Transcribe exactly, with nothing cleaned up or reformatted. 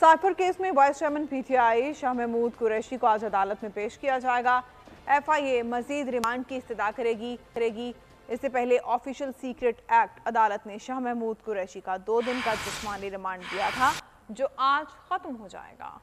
Cipher case में vice chairman PTI Shah Mahmood Qureshi को आज अदालत में पेश किया जाएगा। एफआईए मजीद रिमांड की इस्तदा करेगी करेगी इससे पहले ऑफिशियल सीक्रेट एक्ट अदालत ने शाह महमूद कुरैशी का दो दिन का जिस्मानी रिमांड दिया था, जो आज खत्म हो जाएगा।